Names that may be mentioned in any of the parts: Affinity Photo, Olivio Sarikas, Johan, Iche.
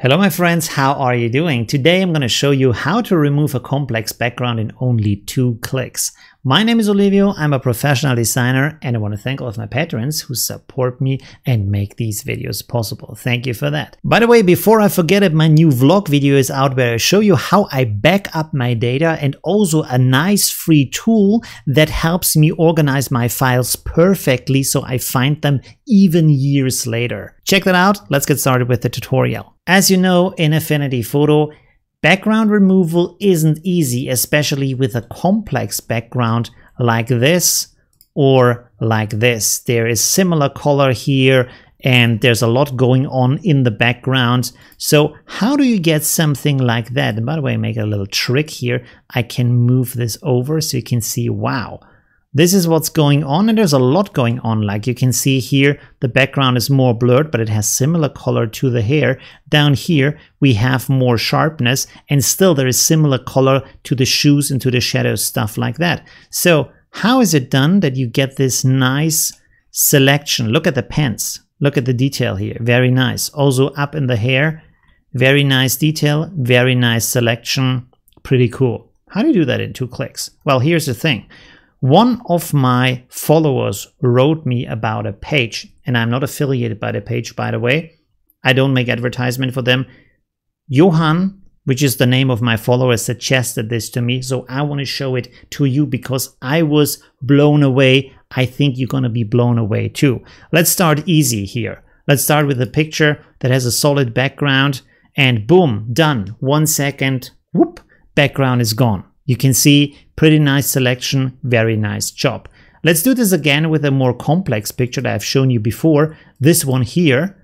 Hello my friends, how are you doing? Today I'm going to show you how to remove a complex background in only 2 clicks. My name is Olivio, I'm a professional designer and I want to thank all of my patrons who support me and make these videos possible. Thank you for that. By the way, before I forget it, my new vlog video is out where I show you how I back up my data and also a nice free tool that helps me organize my files perfectly so I find them even years later. Check that out, let's get started with the tutorial. As you know, in Affinity Photo, background removal isn't easy, especially with a complex background like this or like this. There is similar color here and there's a lot going on in the background. So how do you get something like that? And by the way, I make a little trick here. I can move this over so you can see, wow, this is what's going on, and there's a lot going on. Like you can see here, the background is more blurred, but it has similar color to the hair. Down here, we have more sharpness, and still there is similar color to the shoes and to the shadows, stuff like that. So how is it done that you get this nice selection? Look at the pants. Look at the detail here. Very nice. Also up in the hair. Very nice detail. Very nice selection. Pretty cool. How do you do that in 2 clicks? Well, here's the thing. One of my followers wrote me about a page, and I'm not affiliated by the page, by the way. I don't make advertisement for them. Johan, which is the name of my follower, suggested this to me, so I want to show it to you because I was blown away. I think you're going to be blown away too. Let's start easy here. Let's start with a picture that has a solid background, and boom, done. 1 second, whoop, background is gone. You can see pretty nice selection, very nice job. Let's do this again with a more complex picture that I've shown you before, this one here.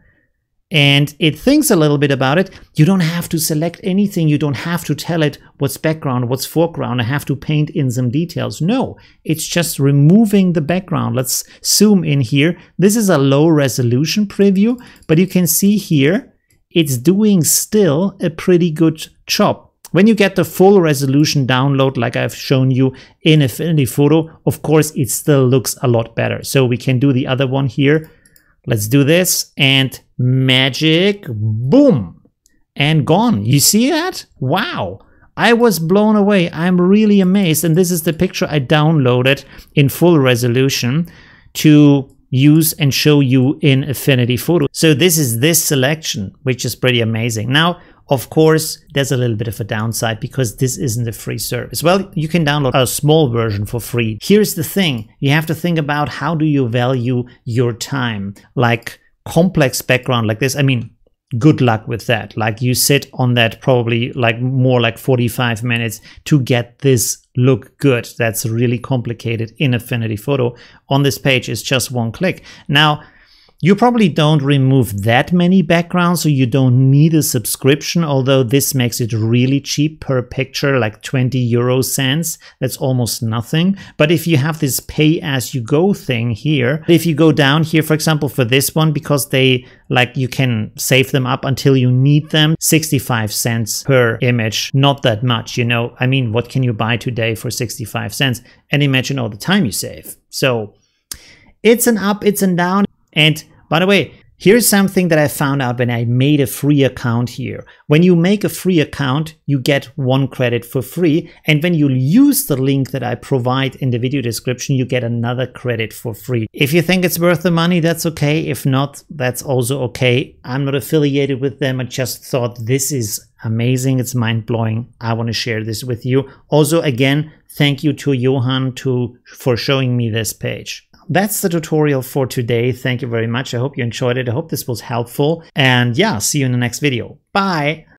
And it thinks a little bit about it. You don't have to select anything. You don't have to tell it what's background, what's foreground. I have to paint in some details. No, it's just removing the background. Let's zoom in here. This is a low resolution preview, but you can see here, it's doing still a pretty good job. When you get the full resolution download, like I've shown you in Affinity Photo, of course, it still looks a lot better. So we can do the other one here. Let's do this and magic, boom, and gone. You see that? Wow. I was blown away. I'm really amazed. And this is the picture I downloaded in full resolution to use and show you in Affinity Photo. So this is this selection, which is pretty amazing. Now, of course, there's a little bit of a downside because this isn't a free service. Well, you can download a small version for free. Here's the thing. You have to think about how do you value your time? Like complex background like this. I mean, good luck with that. Like you sit on that probably like more like 45 minutes to get this look good. That's really complicated in Affinity Photo. On this page, it's just 1 click. Now, you probably don't remove that many backgrounds, so you don't need a subscription, although this makes it really cheap per picture, like 20 euro cents. That's almost nothing. But if you have this pay-as-you-go thing here, if you go down here, for example, for this one, because they like you can save them up until you need them, 65 cents per image, not that much, you know. I mean, what can you buy today for 65 cents? And imagine all the time you save. So it's an up, it's an down. And by the way, here's something that I found out when I made a free account here. When you make a free account, you get 1 credit for free. And when you use the link that I provide in the video description, you get another credit for free. If you think it's worth the money, that's okay. If not, that's also okay. I'm not affiliated with them. I just thought this is amazing. It's mind-blowing. I want to share this with you. Also, again, thank you to Johan for showing me this page. That's the tutorial for today. Thank you very much. I hope you enjoyed it. I hope this was helpful. And yeah, see you in the next video. Bye.